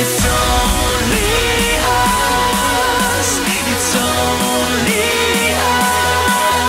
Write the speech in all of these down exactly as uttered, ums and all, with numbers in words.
It's only us tonight.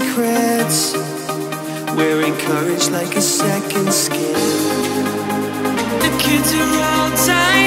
secrets. Wearing courage like a second skin. The kids are all tired.